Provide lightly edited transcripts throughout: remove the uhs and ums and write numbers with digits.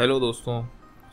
Hello दोस्तों,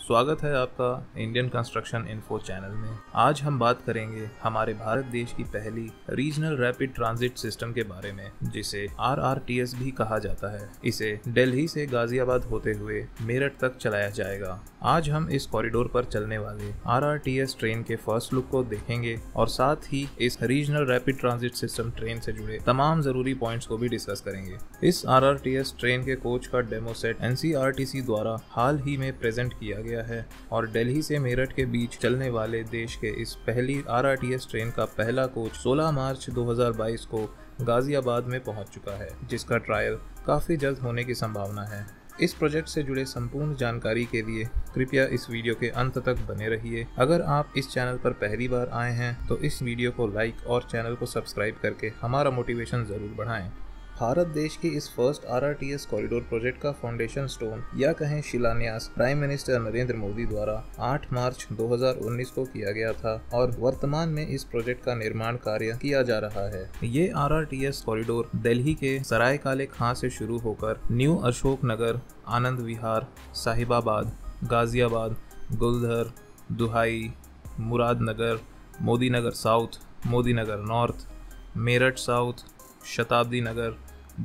स्वागत है आपका इंडियन कंस्ट्रक्शन इन्फो चैनल में। आज हम बात करेंगे हमारे भारत देश की पहली रीजनल रैपिड ट्रांजिट सिस्टम के बारे में, जिसे RRTS भी कहा जाता है। इसे दिल्ली से गाजियाबाद होते हुए मेरठ तक चलाया जाएगा। आज हम इस कॉरिडोर पर चलने वाले RRTS ट्रेन के फर्स्ट लुक को देखेंगे और साथ ही इस regional rapid transit system train से जुड़े तमाम जरूरी पॉइंट्स को भी डिस्कस करेंगे। इस RRTS ट्रेन के कोच का डेमो सेट NCRTC द्वारा हाल ही में प्रेजेंट किया गया है और दिल्ली से मेरठ के बीच चलने वाले देश के इस पहली RRTS ट्रेन का पहला कोच 16 मार्च 2022 को गाजियाबाद में पहुंच चुका है, जिसका ट्रायल काफ़ी जल्द होने की संभावना है। इस प्रोजेक्ट से जुड़े संपूर्ण जानकारी के लिए कृपया इस वीडियो के अंत तक बने रहिए। अगर आप इस चैनल पर पहली बार आए हैं तो इस वीडियो को लाइक और चैनल को सब्सक्राइब करके हमारा मोटिवेशन ज़रूर बढ़ाएँ। भारत देश के इस फर्स्ट RRTS कॉरिडोर प्रोजेक्ट का फाउंडेशन स्टोन या कहें शिलान्यास प्राइम मिनिस्टर नरेंद्र मोदी द्वारा 8 मार्च 2019 को किया गया था और वर्तमान में इस प्रोजेक्ट का निर्माण कार्य किया जा रहा है। ये RRTS कॉरिडोर दिल्ली के सरायकाले खां से शुरू होकर new Ashoknagar, Anand Vihar, Sahibabad, Ghaziabad, Guldhar, Duhai, Muradnagar, Modi Nagar south, Modi Nagar north, Meerut south, Shatabdi Nagar,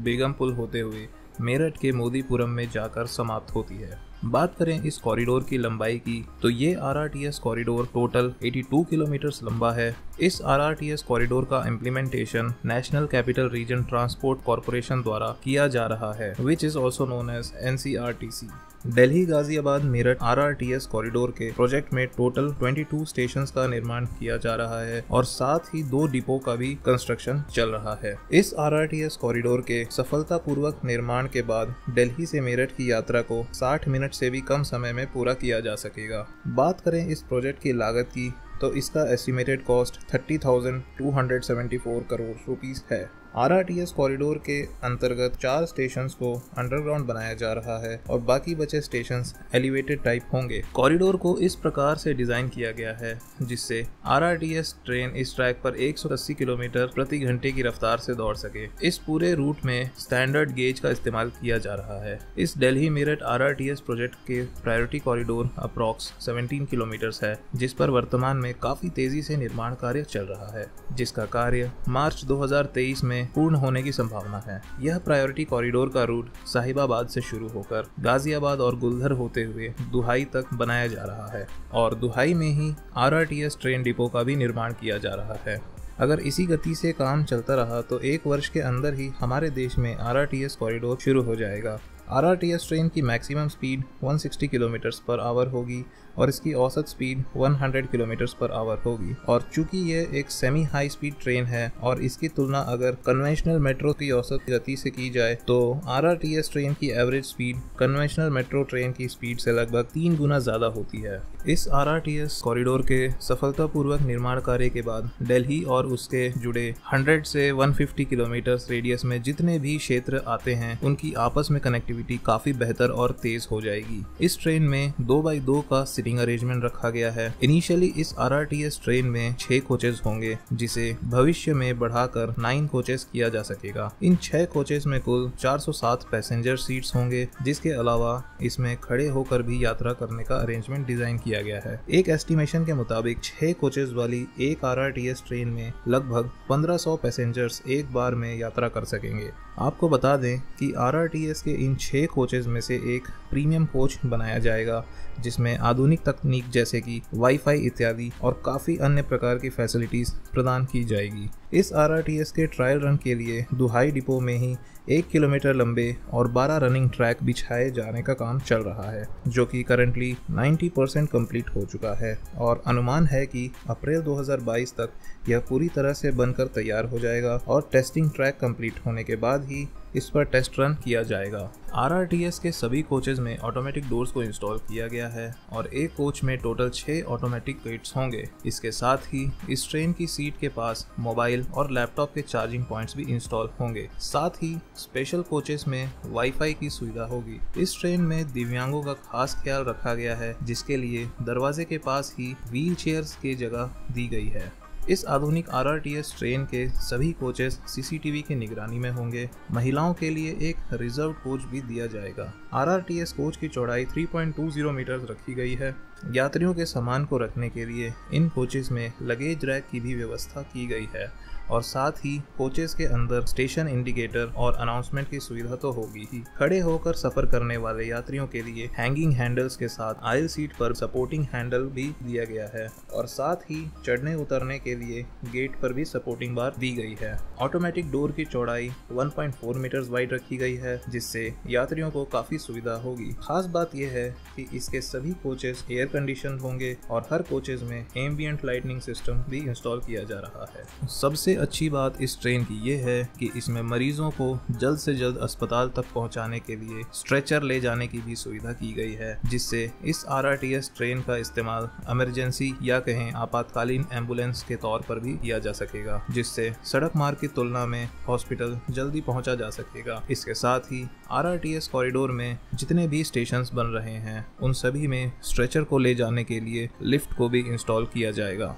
Begampur होते हुए मेरठ के मोदीपुरम में जाकर समाप्त होती है। बात करें इस कॉरिडोर की लंबाई की तो ये RRTS कॉरिडोर टोटल 82 किलोमीटर लंबा है। इस RRTS कॉरिडोर का implementation national capital region transport corporation द्वारा किया जा रहा है, which is also known as NCRTC। Delhi Ghaziabad Meerut RRTS corridor के प्रोजेक्ट में टोटल 22 स्टेशंस का निर्माण किया जा रहा है और साथ ही 2 डिपो का भी कंस्ट्रक्शन चल रहा है। इस RRTS कॉरिडोर के सफलतापूर्वक निर्माण के बाद दिल्ली से मेरठ की यात्रा को 60 मिनट से भी कम समय में पूरा किया जा सकेगा। बात करें इस प्रोजेक्ट की लागत की तो इसका एस्टिमेटेड कॉस्ट 30,274 करोड़ रुपीस है। RRTS कॉरिडोर के अंतर्गत 4 स्टेशंस को अंडरग्राउंड बनाया जा रहा है और बाकी बचे स्टेशंस एलिवेटेड टाइप होंगे। कॉरिडोर को इस प्रकार से डिजाइन किया गया है जिससे RRTS ट्रेन इस ट्रैक पर 180 किलोमीटर प्रति घंटे की रफ्तार से दौड़ सके। इस पूरे रूट में स्टैंडर्ड गेज का इस्तेमाल किया जा रहा है। इस दिल्ली मेरठ RRTS प्रोजेक्ट के प्रायोरिटी कॉरिडोर अप्रॉक्स 17 किलोमीटर है, जिस पर वर्तमान में काफी तेजी से निर्माण कार्य चल रहा है, जिसका कार्य मार्च 2023 में पूर्ण होने की संभावना है। यह प्रायोरिटी कॉरिडोर का रूट साहिबाबाद से शुरू होकर गाजियाबाद और गुलधर होते हुए दुहाई तक बनाया जा रहा है और दुहाई में ही RRTS ट्रेन डिपो का भी निर्माण किया जा रहा है। अगर इसी गति से काम चलता रहा तो 1 वर्ष के अंदर ही हमारे देश में RRTS कॉरिडोर शुरू हो जाएगा। RRTS ट्रेन की मैक्सिमम स्पीड 160 km/h होगी और इसकी औसत स्पीड 100 km/h होगी और चूंकि ये एक सेमी हाई स्पीड ट्रेन है और इसकी तुलना अगर कन्वेंशनल मेट्रो की औसत गति से की जाए तो RRTS ट्रेन की average speed conventional metro train की स्पीड से लगभग 3 गुना ज़्यादा होती है। इस RRTS कॉरिडोर के सफलतापूर्वक निर्माण कार्य के बाद दिल्ली और उसके जुड़े 100 से 150 किलोमीटर रेडियस में जितने भी क्षेत्र आते हैं उनकी आपस में कनेक्टिविटी काफी बेहतर और तेज हो जाएगी। इस ट्रेन में 2x2 का सिटिंग अरेंजमेंट रखा गया है। इनिशियली इस RRTS ट्रेन में 6 कोचेस होंगे, जिसे भविष्य में बढ़ाकर 9 कोचेस किया जा सकेगा। इन 6 कोचेस में कुल 407 पैसेंजर सीट्स होंगे, जिसके अलावा इसमें खड़े होकर भी यात्रा करने का अरेंजमेंट डिजाइन किया गया है। एक एस्टिमेशन के मुताबिक 6 कोचेस वाली एक RRTS ट्रेन में लगभग 1500 पैसेंजर्स एक बार में यात्रा कर सकेंगे। आपको बता दें कि RRTS के इन 6 कोचेज में से एक प्रीमियम कोच बनाया जाएगा, जिसमें आधुनिक तकनीक जैसे कि वाईफाई इत्यादि और काफ़ी अन्य प्रकार की फैसिलिटीज़ प्रदान की जाएगी। इस RRTS के ट्रायल रन के लिए दुहाई डिपो में ही 1 किलोमीटर लंबे और 12 रनिंग ट्रैक बिछाए जाने का काम चल रहा है, जो कि करंटली 90% कम्प्लीट हो चुका है और अनुमान है कि अप्रैल 2022 तक यह पूरी तरह से बनकर तैयार हो जाएगा और टेस्टिंग ट्रैक कम्प्लीट होने के बाद ही इस पर टेस्ट रन किया जाएगा। RRTS के सभी कोचेज में ऑटोमेटिक डोर्स को इंस्टॉल किया गया है और एक कोच में टोटल 6 ऑटोमेटिक गेट्स होंगे। इसके साथ ही इस ट्रेन की सीट के पास मोबाइल और लैपटॉप के चार्जिंग पॉइंट्स भी इंस्टॉल होंगे। साथ ही स्पेशल कोचेस में वाईफाई की सुविधा होगी। इस ट्रेन में दिव्यांगों का खास ख्याल रखा गया है, जिसके लिए दरवाजे के पास ही व्हील चेयर्स की जगह दी गई है। इस आधुनिक आरआरटीएस ट्रेन के सभी कोचेस सीसीटीवी की निगरानी में होंगे। महिलाओं के लिए एक रिजर्व कोच भी दिया जाएगा। आरआरटीएस कोच की चौड़ाई 3.20 मीटर रखी गई है। यात्रियों के सामान को रखने के लिए इन कोचेस में लगेज रैक की भी व्यवस्था की गई है और साथ ही कोचेस के अंदर स्टेशन इंडिकेटर और अनाउंसमेंट की सुविधा तो होगी ही। खड़े होकर सफर करने वाले यात्रियों के लिए हैंगिंग हैंडल्स के साथ आइल सीट पर सपोर्टिंग हैंडल भी दिया गया है और साथ ही चढ़ने उतरने के लिए गेट पर भी सपोर्टिंग बार दी गई है। ऑटोमेटिक डोर की चौड़ाई 1.4 मीटर वाइड रखी गई है जिससे यात्रियों को काफी सुविधा होगी। खास बात यह है कि इसके सभी कोचेस एयर कंडीशन होंगे और हर कोचेस में एम्बियंट लाइटनिंग सिस्टम भी इंस्टॉल किया जा रहा है। सबसे अच्छी बात इस ट्रेन की ये है कि इसमें मरीजों को जल्द से जल्द अस्पताल तक पहुंचाने के लिए स्ट्रेचर ले जाने की भी सुविधा की गई है, जिससे इस आरआरटीएस ट्रेन का इस्तेमाल इमरजेंसी या कहें आपातकालीन एम्बुलेंस के तौर पर भी किया जा सकेगा, जिससे सड़क मार्ग की तुलना में हॉस्पिटल जल्दी पहुंचा जा सकेगा। इसके साथ ही आरआरटीएस कॉरिडोर में जितने भी स्टेशन बन रहे हैं उन सभी में स्ट्रेचर को ले जाने के लिए लिफ्ट को भी इंस्टॉल किया जाएगा।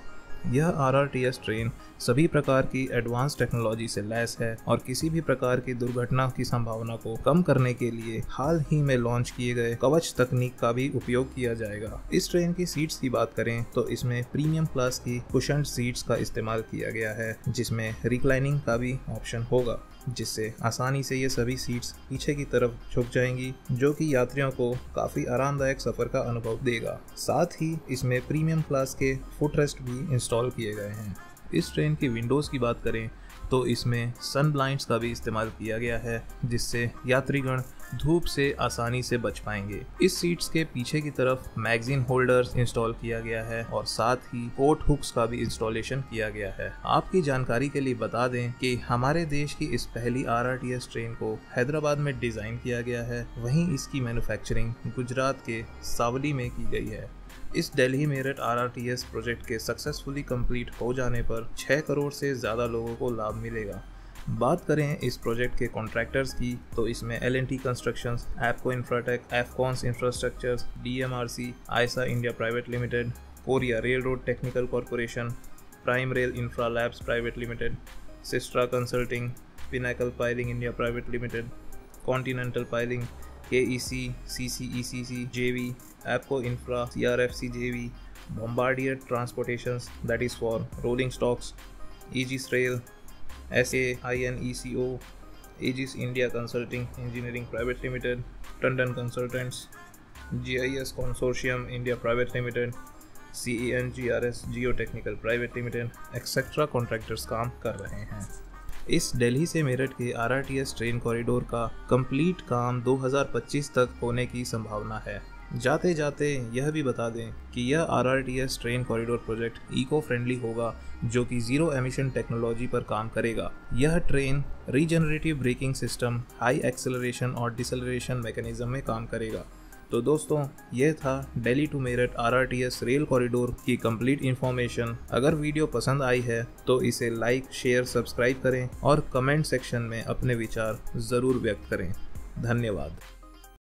यह आरआरटीएस ट्रेन सभी प्रकार की एडवांस टेक्नोलॉजी से लैस है और किसी भी प्रकार की दुर्घटना की संभावना को कम करने के लिए हाल ही में लॉन्च किए गए कवच तकनीक का भी उपयोग किया जाएगा। इस ट्रेन की सीट्स की बात करें तो इसमें प्रीमियम क्लास की कुशन्ड सीट्स का इस्तेमाल किया गया है जिसमें रिक्लाइनिंग का भी ऑप्शन होगा, जिससे आसानी से ये सभी सीट्स पीछे की तरफ झुक जाएंगी जो कि यात्रियों को काफ़ी आरामदायक सफ़र का अनुभव देगा। साथ ही इसमें प्रीमियम क्लास के फुटरेस्ट भी इंस्टॉल किए गए हैं। इस ट्रेन की विंडोज़ की बात करें तो इसमें सन ब्लाइंड्स का भी इस्तेमाल किया गया है जिससे यात्रीगण धूप से आसानी से बच पाएंगे। इस सीट्स के पीछे की तरफ मैगजीन होल्डर्स इंस्टॉल किया गया है और साथ ही कोट हुक्स का भी इंस्टॉलेशन किया गया है। आपकी जानकारी के लिए बता दें कि हमारे देश की इस पहली आरआरटीएस ट्रेन को हैदराबाद में डिजाइन किया गया है, वहीं इसकी मैन्युफैक्चरिंग गुजरात के सावली में की गई है। इस दिल्ली मेरठ आरआरटीएस प्रोजेक्ट के सक्सेसफुली कंप्लीट हो जाने पर 6 करोड़ से ज़्यादा लोगों को लाभ मिलेगा। बात करें इस प्रोजेक्ट के कॉन्ट्रैक्टर्स की तो इसमें LNT constructions, Apco infratech, Afcons infrastructures, DMRC, Ayesa India private limited, Korea rail road technical corporation, prime rail infra labs private limited, Systra consulting, pinnacle piling India private limited, continental piling, KEC, CCEC, JV, APCO Infra, CRF, JV, Bombardier Transportations, that is for Rolling Stocks, Aegis Rail, SAINECO, Aegis India Consulting Engineering Private Limited, Tandon Consultants, GIS Consortium India Private Limited, CENGRS Geotechnical Private Limited, etc. contractors काम कर रहे हैं। इस दिल्ली से मेरठ के RRTS train corridor का complete काम 2025 तक होने की संभावना है। जाते जाते यह भी बता दें कि यह RRTS train corridor project eco friendly होगा जो कि जीरो एमिशन टेक्नोलॉजी पर काम करेगा। यह train regenerative braking system, high acceleration और डिसेलरेशन मैकेनिज्म में काम करेगा। तो दोस्तों, यह था Delhi to Meerut RRTS rail corridor की कंप्लीट इन्फॉर्मेशन। अगर वीडियो पसंद आई है तो इसे लाइक, शेयर, सब्सक्राइब करें और कमेंट सेक्शन में अपने विचार ज़रूर व्यक्त करें। धन्यवाद।